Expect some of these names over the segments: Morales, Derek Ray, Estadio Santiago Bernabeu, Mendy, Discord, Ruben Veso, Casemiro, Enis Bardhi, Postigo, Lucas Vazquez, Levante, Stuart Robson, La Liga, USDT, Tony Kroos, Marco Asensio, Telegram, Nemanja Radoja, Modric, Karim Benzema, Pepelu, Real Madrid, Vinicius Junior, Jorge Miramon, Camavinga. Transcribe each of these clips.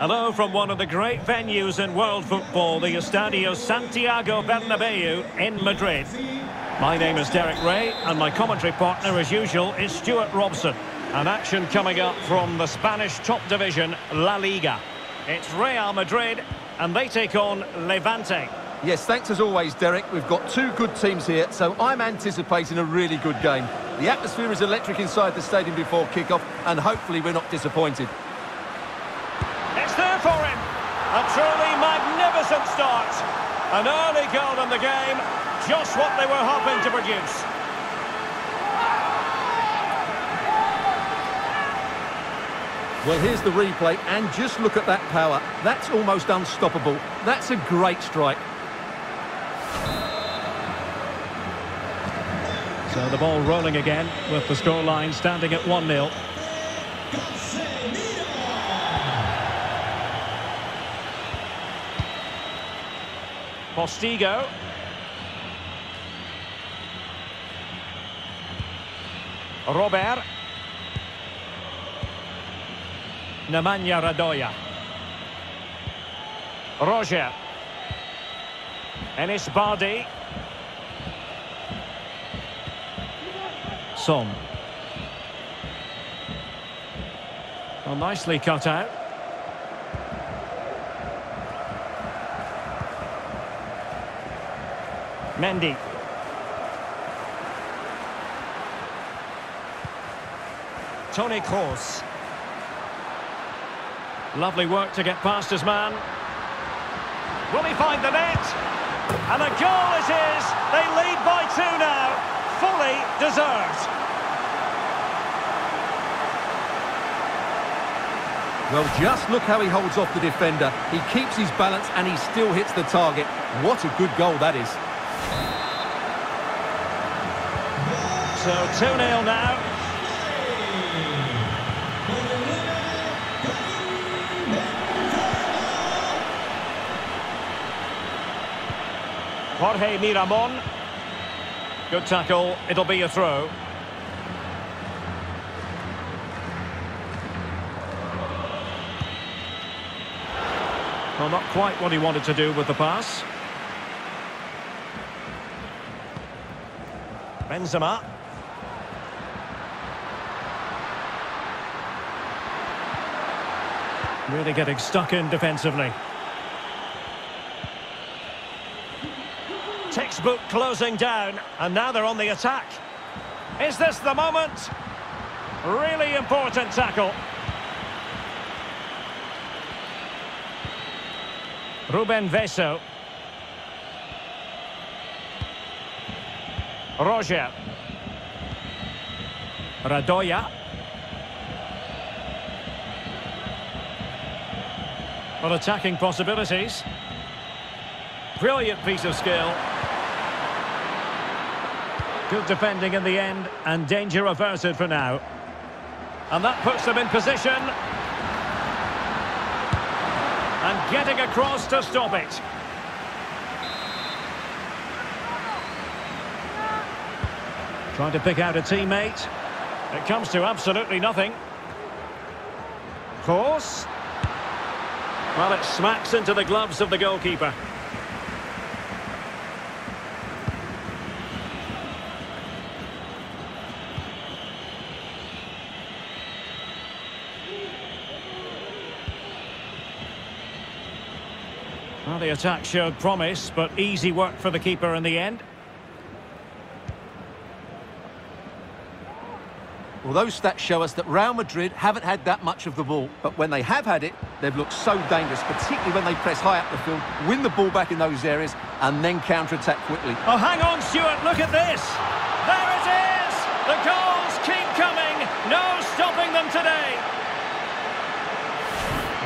Hello from one of the great venues in world football, the Estadio Santiago Bernabeu in Madrid. My name is Derek Ray, and my commentary partner, as usual, is Stuart Robson. And action coming up from the Spanish top division, La Liga. It's Real Madrid, and they take on Levante. Yes, thanks as always, Derek. We've got two good teams here, so I'm anticipating a really good game. The atmosphere is electric inside the stadium before kickoff, and hopefully we're not disappointed. It's there for him. A truly magnificent start. An early goal in the game. Just what they were hoping to produce. Well, here's the replay, and just look at that power. That's almost unstoppable. That's a great strike. So the ball rolling again, with the scoreline standing at 1-0. Postigo. Robert. Nemanja Radoja. Roger. Enis Bardhi. Son. Well, nicely cut out. Mendy. Tony Kroos. Lovely work to get past his man. Will he find the net? And a goal it is. They lead by 2 now. Fully deserved. Well, just look how he holds off the defender. He keeps his balance and he still hits the target. What a good goal that is. So 2-0 now. Jorge Miramon. Good tackle. It'll be a throw. Well, not quite what he wanted to do with the pass. Benzema. Really getting stuck in defensively. Textbook closing down, and now they're on the attack. Is this the moment? Really important tackle. Ruben Veso. Roger. Radoja. Well, attacking possibilities. Brilliant piece of skill. Good defending in the end, and danger averted for now. And that puts them in position. And getting across to stop it. Trying to pick out a teammate. It comes to absolutely nothing. Cross. Well, it smacks into the gloves of the goalkeeper. Well, the attack showed promise, but easy work for the keeper in the end. Well, those stats show us that Real Madrid haven't had that much of the ball, but when they have had it, they've looked so dangerous, particularly when they press high up the field, win the ball back in those areas, and then counter-attack quickly. Oh, hang on, Stuart, look at this! There it is! The goals keep coming, no stopping them today!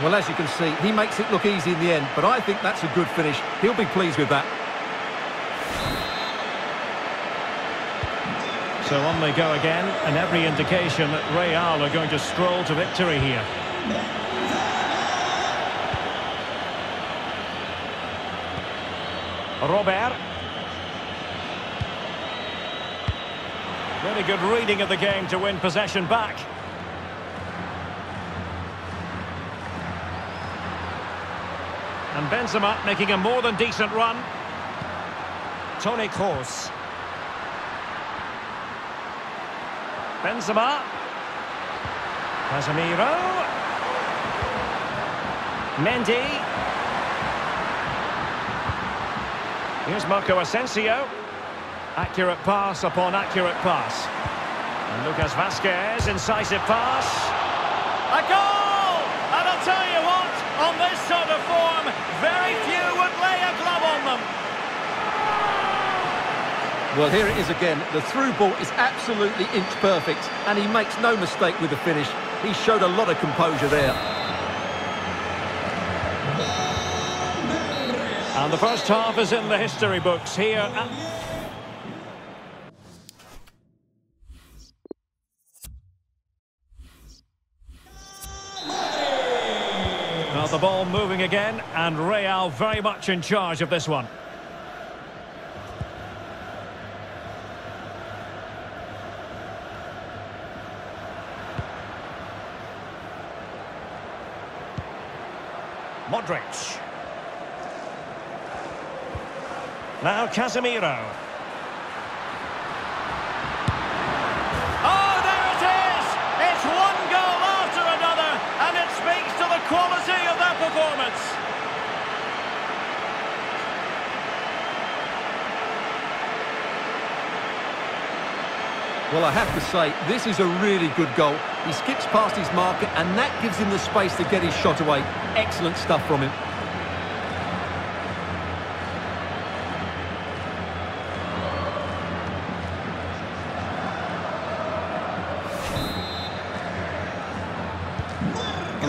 Well, as you can see, he makes it look easy in the end, but I think that's a good finish. He'll be pleased with that. So on they go again, and every indication that Real are going to stroll to victory here. Robert. Very good reading of the game to win possession back. And Benzema making a more than decent run. Tony Kroos. Benzema. Casemiro. Mendy. Here's Marco Asensio. Accurate pass upon accurate pass. And Lucas Vazquez, incisive pass. A goal! And I'll tell you what, on this sort of form, very few would lay a glove on them. Well, here it is again. The through ball is absolutely inch perfect, and he makes no mistake with the finish. He showed a lot of composure there. And the first half is in the history books here at... The ball moving again, and Real very much in charge of this one. Modric. Now Casemiro. Oh, there it is! It's one goal after another, and it speaks to the quality of that performance. Well, I have to say, this is a really good goal. He skips past his marker, and that gives him the space to get his shot away. Excellent stuff from him.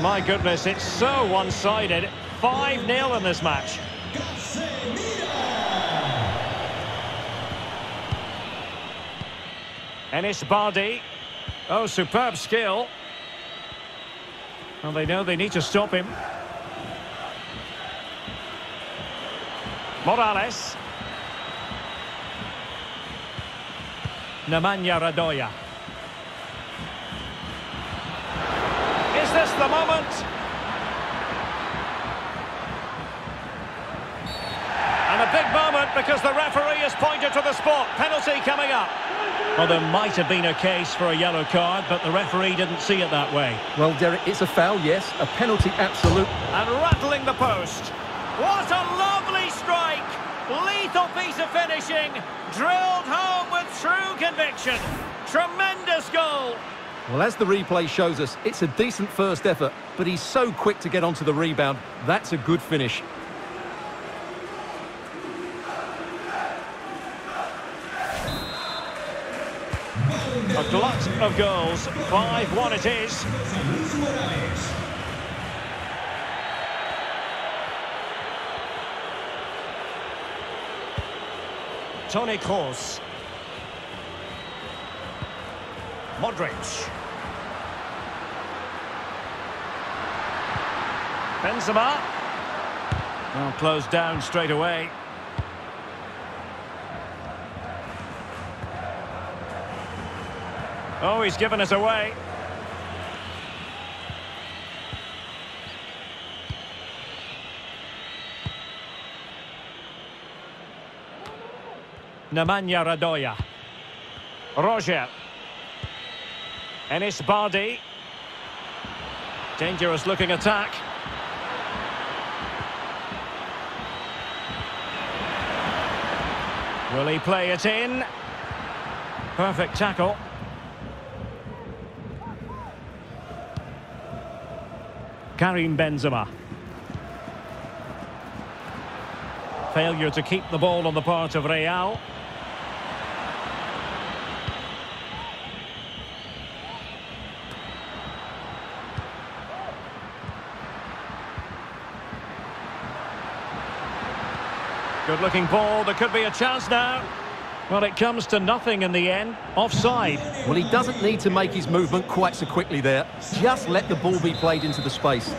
My goodness, it's so one-sided. 5-0 in this match. Enis Bardhi. Oh, superb skill. Well, they know they need to stop him. Morales. Nemanja Radoja. This the moment, and a big moment because the referee has pointed to the spot. Penalty coming up. Well, there might have been a case for a yellow card, but the referee didn't see it that way. Well, Derek, it's a foul, yes, a penalty absolute. And rattling the post. What a lovely strike! Lethal piece of finishing, drilled home with true conviction. Tremendous goal. Well, as the replay shows us, it's a decent first effort, but he's so quick to get onto the rebound. That's a good finish. A glut of goals. 5-1 it is. Toni Kroos. Modric. Benzema. Well, closed down straight away. Oh, he's given us away. Nemanja Radoja. Roger. Enis Bardhi. Dangerous looking attack. Will he play it in? Perfect tackle. Karim Benzema. Failure to keep the ball on the part of Real. Good-looking ball, there could be a chance now. Well, it comes to nothing in the end. Offside. Well, he doesn't need to make his movement quite so quickly there. Just let the ball be played into the space.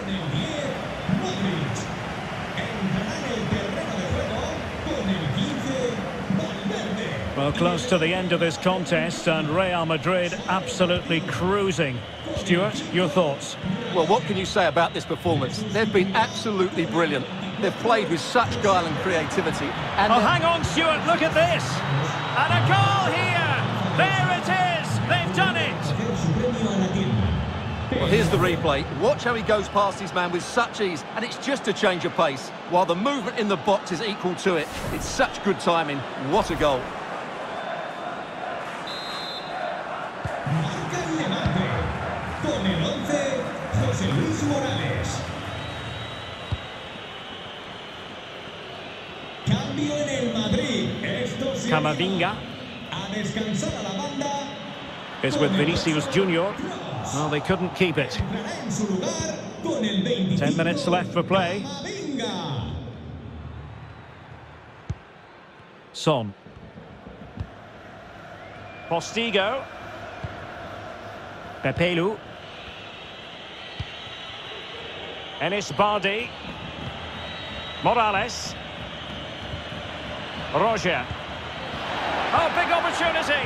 Well, close to the end of this contest, and Real Madrid absolutely cruising. Stuart, your thoughts? Well, what can you say about this performance? They've been absolutely brilliant. They've played with such guile and creativity. And oh, hang on, Stuart, look at this. And a goal here. There it is. They've done it. Well, here's the replay. Watch how he goes past his man with such ease. And it's just a change of pace, while the movement in the box is equal to it. It's such good timing. What a goal. Morales. Cambio en el Madrid. Camavinga is with Vinicius Junior. Well, they couldn't keep it. 10 minutes left for play. Son. Postigo. Pepelu. Enis Bardhi. Morales. Radoja. Oh, big opportunity.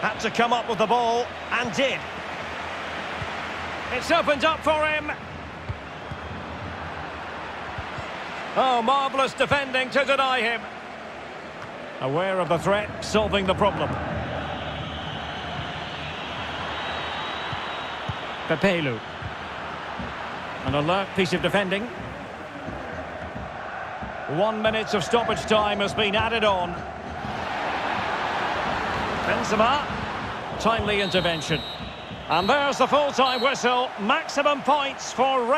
Had to come up with the ball, and did. It's opened up for him. Oh, marvellous defending to deny him. Aware of the threat, solving the problem. Pepelu. An alert piece of defending. 1 minute of stoppage time has been added on. Benzema. Timely intervention. And there's the full-time whistle. Maximum points for Real.